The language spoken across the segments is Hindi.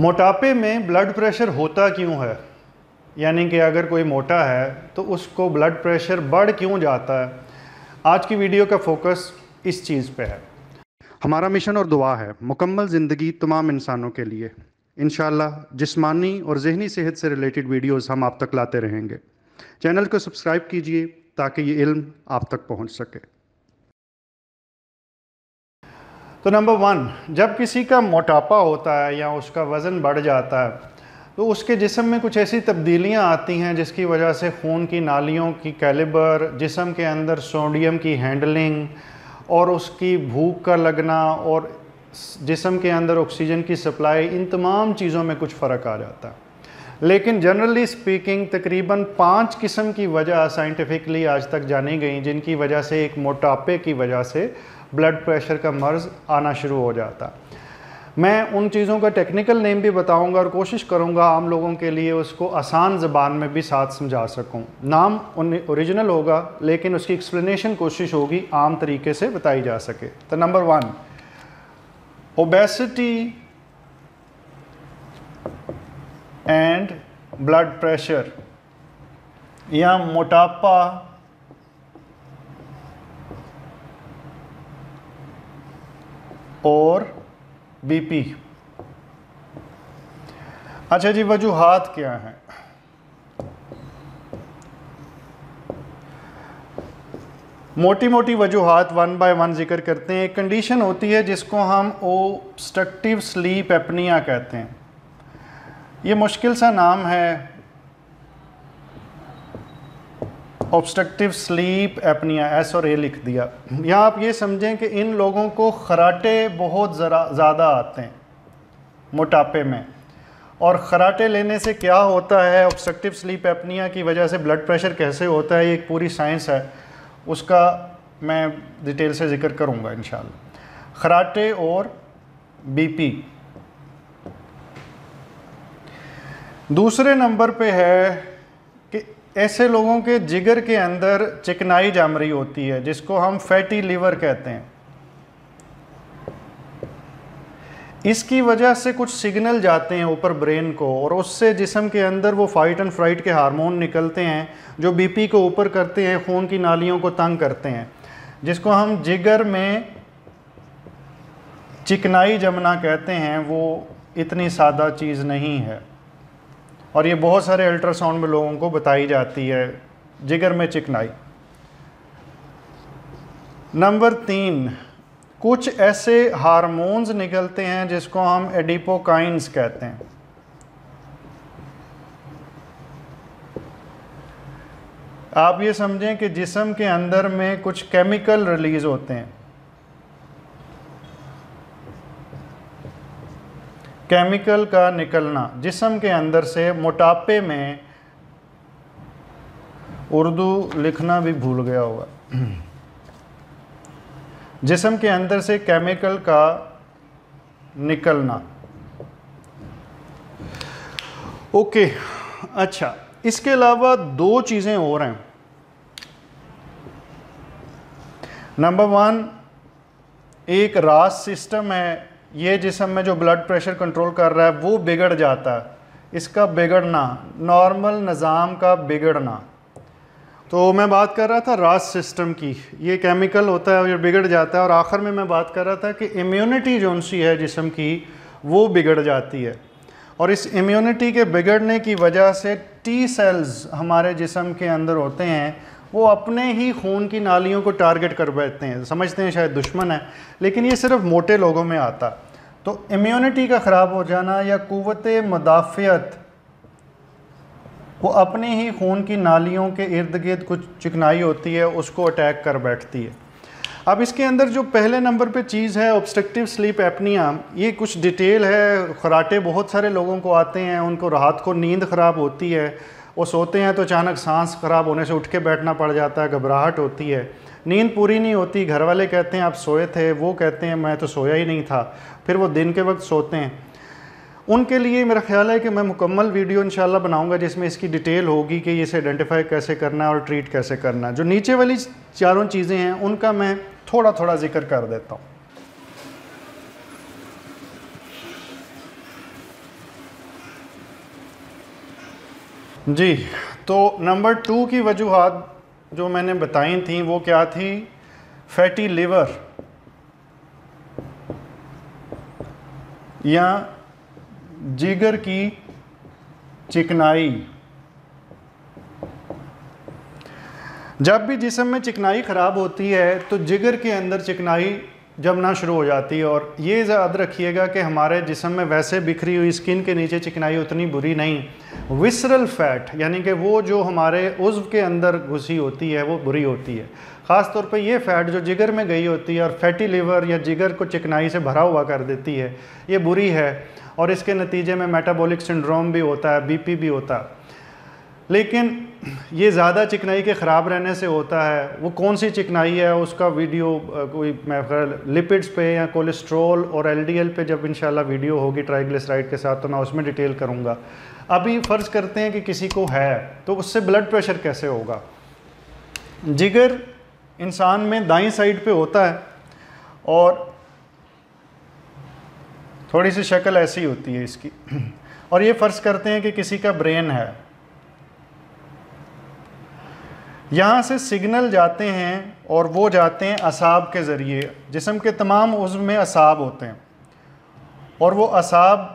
मोटापे में ब्लड प्रेशर होता क्यों है, यानी कि अगर कोई मोटा है तो उसको ब्लड प्रेशर बढ़ क्यों जाता है। आज की वीडियो का फोकस इस चीज़ पे है। हमारा मिशन और दुआ है मुकम्मल ज़िंदगी तमाम इंसानों के लिए। इंशाल्लाह जिस्मानी और जहनी सेहत से रिलेटेड वीडियोस हम आप तक लाते रहेंगे। चैनल को सब्सक्राइब कीजिए ताकि ये इल्म आप तक पहुंच सके। तो नंबर 1, जब किसी का मोटापा होता है या उसका वज़न बढ़ जाता है तो उसके जिस्म में कुछ ऐसी तब्दीलियाँ आती हैं जिसकी वजह से खून की नालियों की कैलिबर, जिस्म के अंदर सोडियम की हैंडलिंग और उसकी भूख का लगना और जिस्म के अंदर ऑक्सीजन की सप्लाई, इन तमाम चीज़ों में कुछ फ़र्क आ जाता है। लेकिन जनरली स्पीकिंग तकरीबन 5 किस्म की वजह साइंटिफिकली आज तक जानी गई जिनकी वजह से एक मोटापे की वजह से ब्लड प्रेशर का मर्ज़ आना शुरू हो जाता। मैं उन चीज़ों का टेक्निकल नेम भी बताऊंगा और कोशिश करूंगा आम लोगों के लिए उसको आसान ज़बान में भी साथ समझा सकूं। नाम ओरिजिनल होगा लेकिन उसकी एक्सप्लेनेशन कोशिश होगी आम तरीके से बताई जा सके। तो number 1, obesity and blood pressure या मोटापा और बीपी। अच्छा जी, वजूहात क्या हैं? मोटी मोटी वजूहात 1 बाय 1 जिक्र करते हैं। एक कंडीशन होती है जिसको हम ऑब्स्ट्रक्टिव स्लीप एपनिया कहते हैं। ये मुश्किल सा नाम है, ऑब्स्ट्रक्टिव स्लीप एपनिया, एस और ए लिख दिया। यहाँ आप ये समझें कि इन लोगों को खराटे बहुत ज़्यादा आते हैं मोटापे में, और खराटे लेने से क्या होता है, ऑब्स्ट्रक्टिव स्लीप एपनिया की वजह से ब्लड प्रेशर कैसे होता है, ये एक पूरी साइंस है, उसका मैं डिटेल से ज़िक्र करूँगा इंशाल्लाह। खराटे और बीपी। दूसरे नंबर पे है कि ऐसे लोगों के जिगर के अंदर चिकनाई जम रही होती है जिसको हम फैटी लीवर कहते हैं। इसकी वजह से कुछ सिग्नल जाते हैं ऊपर ब्रेन को और उससे जिस्म के अंदर वो फाइट एंड फ्लाइट के हार्मोन निकलते हैं जो बीपी को ऊपर करते हैं, खून की नालियों को तंग करते हैं, जिसको हम जिगर में चिकनाई जमना कहते हैं। वो इतनी सादा चीज़ नहीं है और ये बहुत सारे अल्ट्रासाउंड में लोगों को बताई जाती है, जिगर में चिकनाई। नंबर 3, कुछ ऐसे हार्मोन्स निकलते हैं जिसको हम एडिपोकाइंस कहते हैं। आप ये समझें कि जिस्म के अंदर में कुछ केमिकल रिलीज होते हैं, केमिकल का निकलना जिस्म के अंदर से मोटापे में। उर्दू लिखना भी भूल गया होगा। जिस्म के अंदर से केमिकल का निकलना। ओके, अच्छा, इसके अलावा 2 चीज़ें और हैं। नंबर 1, एक रास सिस्टम है, ये जिस्म में जो ब्लड प्रेशर कंट्रोल कर रहा है वो बिगड़ जाता है। इसका बिगड़ना, नॉर्मल निज़ाम का बिगड़ना। तो मैं बात कर रहा था रास सिस्टम की, ये केमिकल होता है और ये बिगड़ जाता है। और आखिर में मैं बात कर रहा था कि इम्यूनिटी जो सी है जिस्म की वो बिगड़ जाती है, और इस इम्यूनिटी के बिगड़ने की वजह से टी सेल्स हमारे जिस्म के अंदर होते हैं, वो अपने ही खून की नालियों को टारगेट कर बैठते हैं। समझते हैं शायद दुश्मन है, लेकिन ये सिर्फ मोटे लोगों में आता। तो इम्यूनिटी का ख़राब हो जाना या कुव्वते मुदाफ़ियत, वो अपने ही खून की नालियों के इर्द गिर्द कुछ चिकनाई होती है उसको अटैक कर बैठती है। अब इसके अंदर जो पहले नंबर पे चीज़ है ऑब्स्ट्रक्टिव स्लीप एपनिया, ये कुछ डिटेल है। खराटे बहुत सारे लोगों को आते हैं, उनको रात को नींद ख़राब होती है, वो सोते हैं तो अचानक सांस ख़राब होने से उठ के बैठना पड़ जाता है, घबराहट होती है, नींद पूरी नहीं होती। घर वाले कहते हैं आप सोए थे, वो कहते हैं मैं तो सोया ही नहीं था, फिर वो दिन के वक्त सोते हैं। उनके लिए मेरा ख्याल है कि मैं मुकम्मल वीडियो इंशाल्लाह बनाऊंगा जिसमें इसकी डिटेल होगी कि इसे आइडेंटिफाई कैसे करना है और ट्रीट कैसे करना है। जो नीचे वाली 4 चीज़ें हैं उनका मैं थोड़ा थोड़ा जिक्र कर देता हूँ। जी, तो नंबर 2 की वजूहत जो मैंने बताई थी वो क्या थी? फैटी लिवर या जिगर की चिकनाई। जब भी जिस्म में चिकनाई ख़राब होती है तो जिगर के अंदर चिकनाई जमना शुरू हो जाती है। और ये याद रखिएगा कि हमारे जिस्म में वैसे बिखरी हुई स्किन के नीचे चिकनाई उतनी बुरी नहीं, विसरल फैट यानी कि वो जो हमारे उज्व के अंदर घुसी होती है वो बुरी होती है। ख़ास तौर पे ये फ़ैट जो जिगर में गई होती है और फैटी लीवर या जिगर को चिकनाई से भरा हुआ कर देती है, ये बुरी है। और इसके नतीजे में मेटाबॉलिक सिंड्रोम भी होता है, बीपी भी होता है। लेकिन ये ज़्यादा चिकनाई के ख़राब रहने से होता है। वो कौन सी चिकनाई है उसका वीडियो कोई मैं लिपिड्स पे या कोलेस्ट्रॉल और एलडीएल पे जब इंशाल्लाह वीडियो होगी ट्राइग्लिसराइड के साथ तो मैं उसमें डिटेल करूँगा। अभी फ़र्ज़ करते हैं कि किसी को है तो उससे ब्लड प्रेशर कैसे होगा? जिगर इंसान में दाईं साइड पे होता है और थोड़ी सी शक्ल ऐसी होती है इसकी। और ये फ़र्ज़ करते हैं कि किसी का ब्रेन है, यहाँ से सिग्नल जाते हैं और वो जाते हैं असाब के ज़रिए। जिस्म के तमाम उज़्व में असाब होते हैं और वो असाब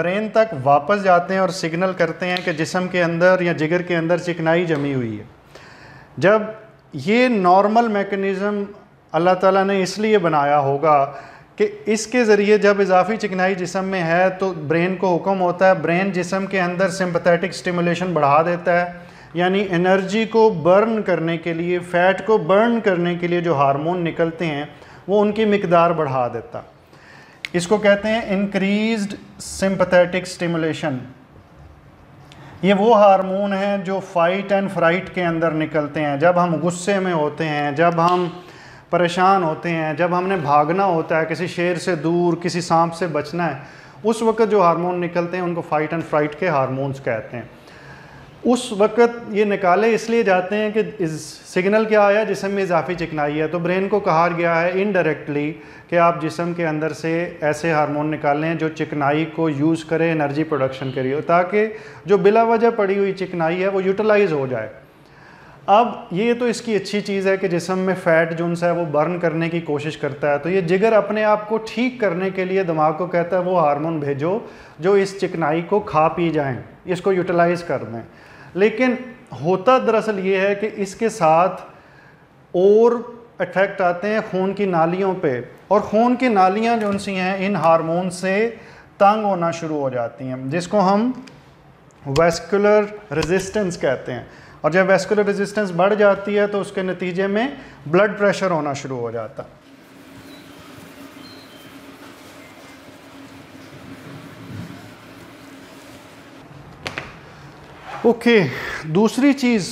ब्रेन तक वापस जाते हैं और सिग्नल करते हैं कि जिस्म के अंदर या जिगर के अंदर चिकनाई जमी हुई है। जब ये नॉर्मल मैकेनिज़्म अल्लाह ताला ने इसलिए बनाया होगा कि इसके ज़रिए जब इजाफी चिकनाई जिस्म में है तो ब्रेन को हुक्म होता है, ब्रेन जिस्म के अंदर सिंपथेटिक स्टिमुलेशन बढ़ा देता है। यानी एनर्जी को बर्न करने के लिए, फैट को बर्न करने के लिए जो हार्मोन निकलते हैं वो उनकी मिकदार बढ़ा देता। इसको कहते हैं इंक्रीज्ड सिंपथेटिक स्टिमुलेशन। ये वो हार्मोन हैं जो फाइट एंड फ्राइट के अंदर निकलते हैं। जब हम गुस्से में होते हैं, जब हम परेशान होते हैं, जब हमने भागना होता है, किसी शेर से दूर, किसी सांप से बचना है, उस वक्त जो हार्मोन निकलते हैं उनको फाइट एंड फ्राइट के हार्मोन्स कहते हैं। उस वक़्त ये निकाले इसलिए जाते हैं कि इस सिग्नल क्या आया, जिस्म में इजाफी चिकनाई है। तो ब्रेन को कहा गया है इनडायरेक्टली कि आप जिस्म के अंदर से ऐसे हार्मोन निकालें जो चिकनाई को यूज़ करें, एनर्जी प्रोडक्शन करिए, ताकि जो बिला वजह पड़ी हुई चिकनाई है वो यूटिलाइज़ हो जाए। अब ये तो इसकी अच्छी चीज़ है कि जिस्म में फ़ैट जुन्स है वो बर्न करने की कोशिश करता है। तो ये जिगर अपने आप को ठीक करने के लिए दिमाग को कहता है वो हार्मोन भेजो जो इस चिकनाई को खा पी जाएं, इसको यूटिलाइज़ कर दें। लेकिन होता दरअसल ये है कि इसके साथ और इफेक्ट आते हैं खून की नालियों पे, और खून की नालियाँ जो सी हैं इन हार्मोन से तंग होना शुरू हो जाती हैं, जिसको हम वैस्कुलर रेजिस्टेंस कहते हैं। और जब वैस्कुलर रेजिस्टेंस बढ़ जाती है तो उसके नतीजे में ब्लड प्रेशर होना शुरू हो जाता। ओके, दूसरी चीज़,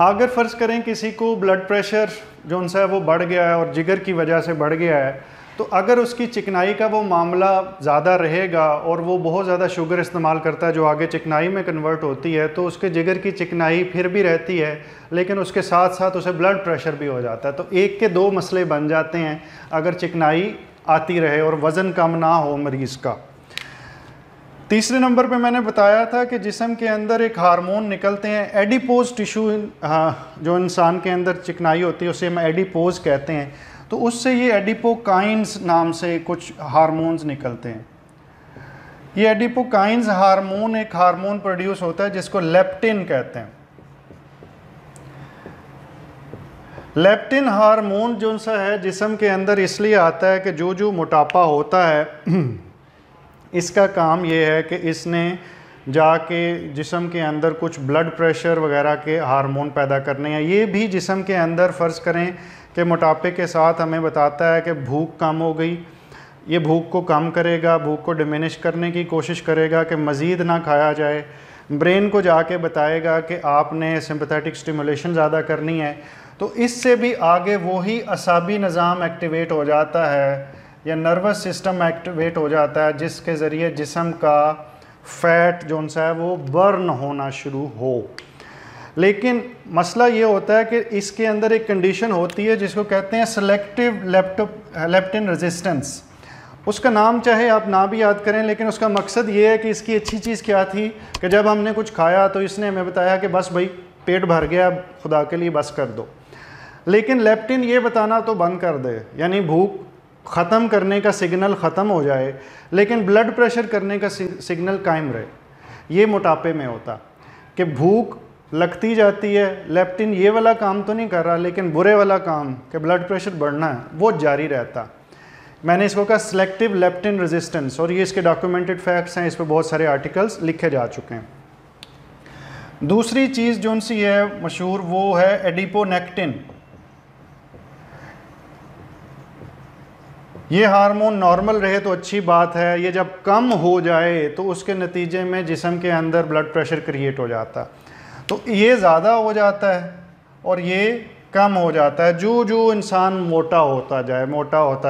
अगर फ़र्ज़ करें किसी को ब्लड प्रेशर जो उनसे वो बढ़ गया है और जिगर की वजह से बढ़ गया है, तो अगर उसकी चिकनाई का वो मामला ज़्यादा रहेगा और वो बहुत ज़्यादा शुगर इस्तेमाल करता है जो आगे चिकनाई में कन्वर्ट होती है, तो उसके जिगर की चिकनाई फिर भी रहती है लेकिन उसके साथ साथ उसे ब्लड प्रेशर भी हो जाता है। तो एक के दो मसले बन जाते हैं अगर चिकनाई आती रहे और वज़न कम ना हो मरीज़ का। तीसरे नंबर पे मैंने बताया था कि जिस्म के अंदर एक हार्मोन निकलते हैं एडिपोज टिश्यू, जो इंसान के अंदर चिकनाई होती है उसे हम एडिपोज कहते हैं। तो उससे ये एडिपोकाइंस नाम से कुछ हार्मोन्स निकलते हैं। ये एडिपोकाइंस हार्मोन एक हार्मोन प्रोड्यूस होता है जिसको लेप्टिन कहते हैं। लेप्टिन हार्मोन जो सा है जिस्म के अंदर इसलिए आता है कि जो जो मोटापा होता है इसका काम ये है कि इसने जाके जिस्म के अंदर कुछ ब्लड प्रेशर वगैरह के हार्मोन पैदा करने हैं। ये भी जिस्म के अंदर फ़र्ज़ करें कि मोटापे के साथ हमें बताता है कि भूख कम हो गई, ये भूख को कम करेगा, भूख को डिमिनिश करने की कोशिश करेगा कि मज़ीद ना खाया जाए। ब्रेन को जाके बताएगा कि आपने सिंपथेटिक स्टिमुलेशन ज़्यादा करनी है। तो इससे भी आगे वही असाबी निज़ाम एक्टिवेट हो जाता है या नर्वस सिस्टम एक्टिवेट हो जाता है जिसके ज़रिए जिस्म का फैट जो सा है वो बर्न होना शुरू हो। लेकिन मसला ये होता है कि इसके अंदर एक कंडीशन होती है जिसको कहते हैं सेलेक्टिव लेप्टिन रेजिस्टेंस। उसका नाम चाहे आप ना भी याद करें, लेकिन उसका मकसद ये है कि इसकी अच्छी चीज़ क्या थी कि जब हमने कुछ खाया तो इसने हमें बताया कि बस भाई पेट भर गया, अब खुदा के लिए बस कर दो। लेकिन लेप्टिन ये बताना तो बंद कर दे, यानी भूख ख़त्म करने का सिग्नल ख़त्म हो जाए, लेकिन ब्लड प्रेशर करने का सिग्नल कायम रहे। ये मोटापे में होता कि भूख लगती जाती है, लेप्टिन ये वाला काम तो नहीं कर रहा, लेकिन बुरे वाला काम कि ब्लड प्रेशर बढ़ना है वो जारी रहता। मैंने इसको कहा सेलेक्टिव लेप्टिन रेजिस्टेंस, और ये इसके डॉक्यूमेंटेड फैक्ट्स हैं, इस पर बहुत सारे आर्टिकल्स लिखे जा चुके हैं। दूसरी चीज़ जो सी है मशहूर वो है एडिपोनेक्टिन। ये हार्मोन नॉर्मल रहे तो अच्छी बात है, ये जब कम हो जाए तो उसके नतीजे में जिसम के अंदर ब्लड प्रेशर क्रिएट हो जाता, तो ये ज़्यादा हो जाता है और ये कम हो जाता है। जो जो इंसान मोटा होता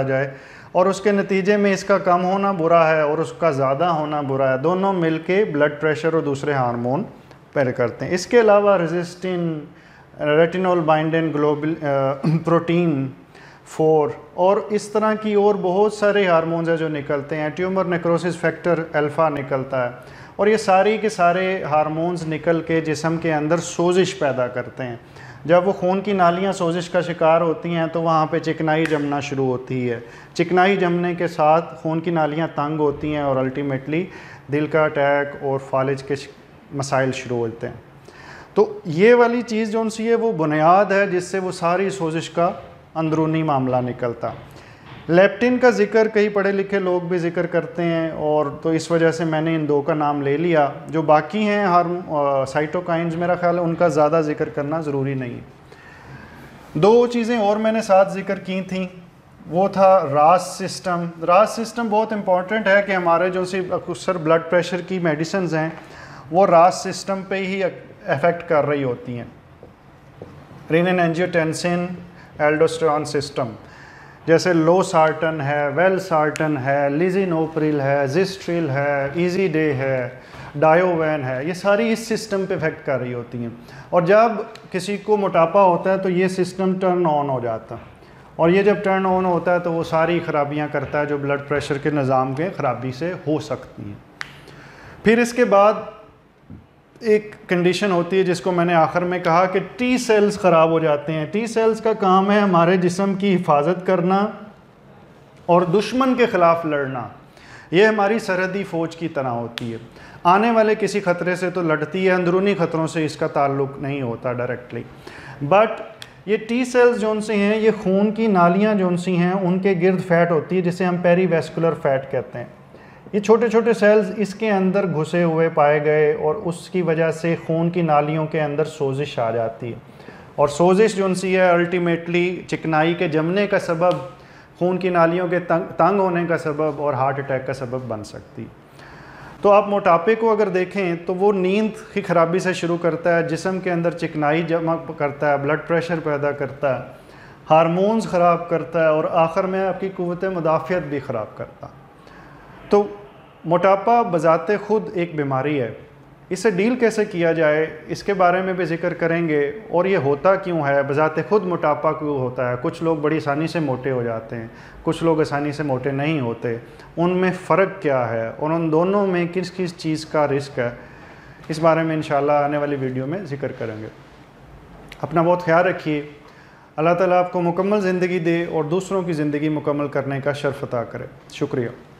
जाए और उसके नतीजे में इसका कम होना बुरा है और उसका ज़्यादा होना बुरा है, दोनों मिलके ब्लड प्रेशर और दूसरे हार्मोन पैदा करते हैं। इसके अलावा resistin, retinol binding globulin, protein 4 और इस तरह की और बहुत सारे हार्मोन्स हैं जो निकलते हैं। ट्यूमर नेक्रोसिस फैक्टर अल्फ़ा निकलता है, और ये सारे के सारे हार्मोन्स निकल के जिसम के अंदर सोजिश पैदा करते हैं। जब वो खून की नालियाँ सोजिश का शिकार होती हैं तो वहाँ पे चिकनाई जमना शुरू होती है। चिकनाई जमने के साथ खून की नालियाँ तंग होती हैं और अल्टीमेटली दिल का अटैक और फालिज के मसाइल शुरू होते हैं। तो ये वाली चीज़ जो सी है वो बुनियाद है जिससे वो सारी सोजिश का अंदरूनी मामला निकलता। लेप्टिन का जिक्र कई पढ़े लिखे लोग भी जिक्र करते हैं, और तो इस वजह से मैंने इन दो का नाम ले लिया। जो बाकी हैं साइटोकाइंस, मेरा ख्याल है उनका ज़्यादा जिक्र करना ज़रूरी नहीं है। दो चीज़ें और मैंने साथ जिक्र की थी, वो था रास सिस्टम। रास सिस्टम बहुत इम्पॉर्टेंट है कि हमारे जो सी अक्सर ब्लड प्रेशर की मेडिसिन हैं वो रास सिस्टम पर ही अफेक्ट कर रही होती हैं। रेनिन, एंजियोटेंसिन, एल्डोस्टेरॉन सिस्टम, जैसे लो सार्टन है, वेल सार्टन है, लिजिनोप्रिल है, जिस्ट्रिल है, इजी डे है, डायोवैन है, ये सारी इस सिस्टम पे इफेक्ट कर रही होती हैं। और जब किसी को मोटापा होता है तो ये सिस्टम टर्न ऑन हो जाता है, और ये जब टर्न ऑन होता है तो वो सारी खराबियां करता है जो ब्लड प्रेशर के निज़ाम के खराबी से हो सकती हैं। फिर इसके बाद एक कंडीशन होती है जिसको मैंने आखिर में कहा कि टी सेल्स ख़राब हो जाते हैं। टी सेल्स का काम है हमारे जिस्म की हिफाजत करना और दुश्मन के ख़िलाफ़ लड़ना। ये हमारी सरहदी फ़ौज की तरह होती है, आने वाले किसी ख़तरे से तो लड़ती है, अंदरूनी ख़तरों से इसका ताल्लुक़ नहीं होता डायरेक्टली। बट ये टी सेल्स जो सी हैं, ये खून की नालियाँ जो सी हैं उनके गिर्द फैट होती है, जिसे हम पेरीवेस्कुलर फैट कहते हैं। ये छोटे छोटे सेल्स इसके अंदर घुसे हुए पाए गए, और उसकी वजह से खून की नालियों के अंदर सोजिश आ जाती है, और सोजिश जो सी है अल्टीमेटली चिकनाई के जमने का सबब, खून की नालियों के तंग होने का सबब और हार्ट अटैक का सबब बन सकती। तो आप मोटापे को अगर देखें तो वो नींद की खराबी से शुरू करता है, जिस्म के अंदर चिकनाई जमा करता है, ब्लड प्रेशर पैदा करता है, हार्मोन्स ख़राब करता है, और आखिर में आपकी क़ुव्वत मुदाफ़ियत भी ख़राब करता। तो मोटापा बज़ाते ख़ुद एक बीमारी है, इससे डील कैसे किया जाए इसके बारे में भी जिक्र करेंगे, और ये होता क्यों है, बज़ाते ख़ुद मोटापा क्यों होता है। कुछ लोग बड़ी आसानी से मोटे हो जाते हैं, कुछ लोग आसानी से मोटे नहीं होते, उनमें फ़र्क क्या है और उन दोनों में किस किस चीज़ का रिस्क है, इस बारे में इंशाल्लाह आने वाली वीडियो में जिक्र करेंगे। अपना बहुत ख्याल रखिए, अल्लाह ताला आपको मुकम्मल ज़िंदगी दे और दूसरों की ज़िंदगी मुकम्मल करने का शर्फ़ अता करे। शुक्रिया।